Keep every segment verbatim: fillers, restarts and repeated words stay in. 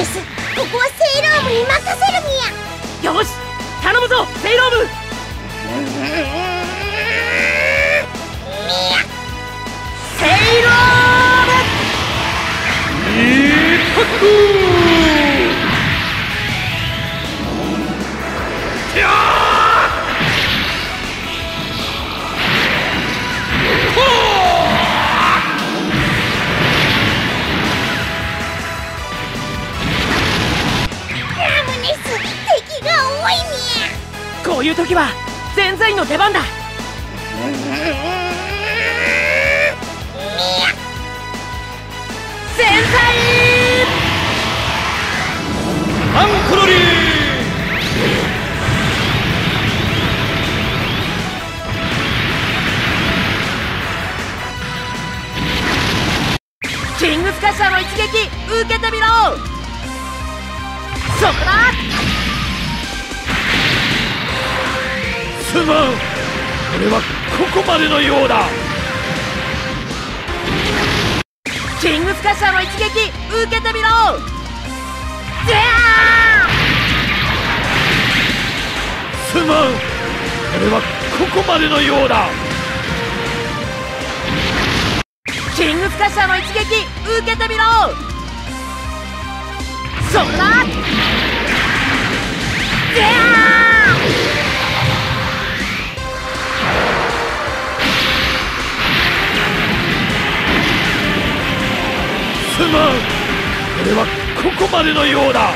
ミス、ここはセイロームに任せるにゃ。よし、頼むぞセイローム。セイロームこういう時は全財の出番だ。全財アンコロリーキングスカッシャーの一撃受けてみろ。そこだ。すまん、これはここまでのようだ。キングスカッシャーの一撃受けてみろ。ゼアー。すまん、これはここまでのようだ。キングスカッシャーの一撃受けてみろ。そらゼアー。これはここまでのようだ。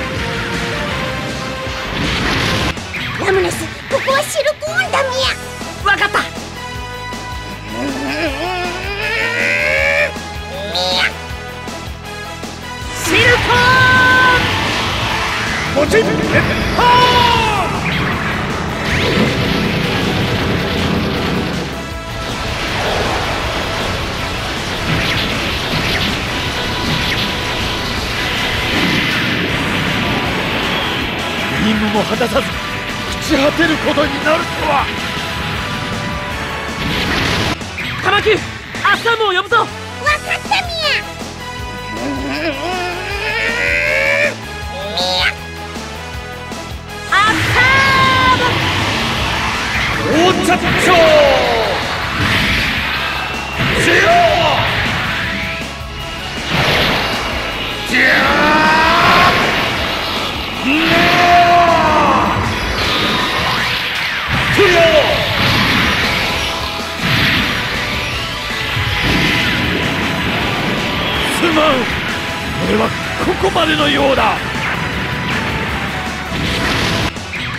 ラムネス、ここはシルクオンダムや。わかった。シルコーンポチッヘッハー。任務も果たさず朽ち果てることになるとは。カマキリ、アッサムを呼ぶぞ。わかったみや。アッサム。おーちゃっちょー。ゼロー。じゃー。これはここまでのようだ。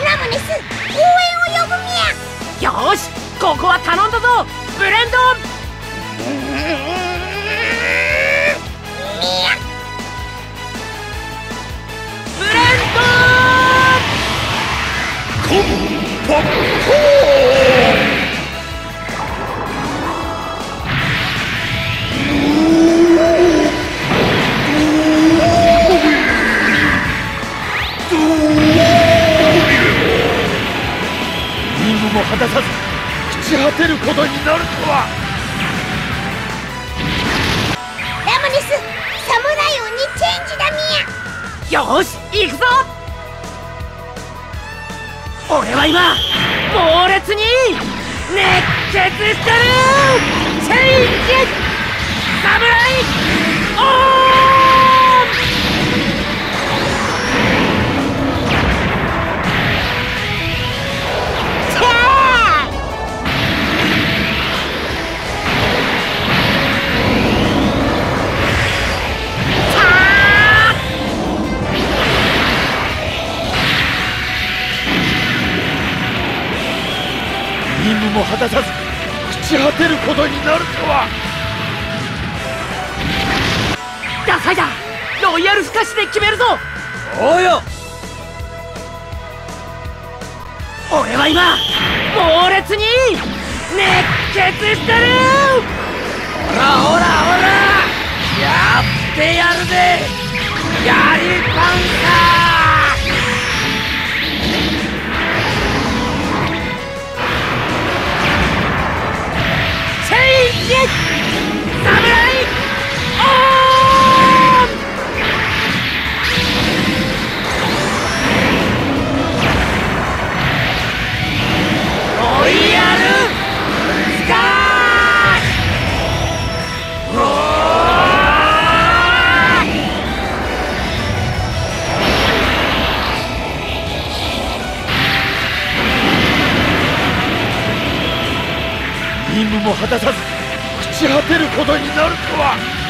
ラムネス、応援を呼ぶみゃ。よーし、ここは頼んだぞブレンドン。ブレンドンコンポッコー。果たさず朽ち果てることになるとは。ラムネス、サムライオンにチェンジだみや。よーし、行くぞ。俺は今猛烈に熱血してる。チェンジサムライオン。任務も果たさず朽ち果てることになるとは。ダサいだ、ロイヤルフカシで決めるぞ。おうよ。俺は今猛烈に熱血してる。ほらほらほら、やってやるぜヤリパンサー。侍オン。任務も果たさず朽ち果てることになるとは。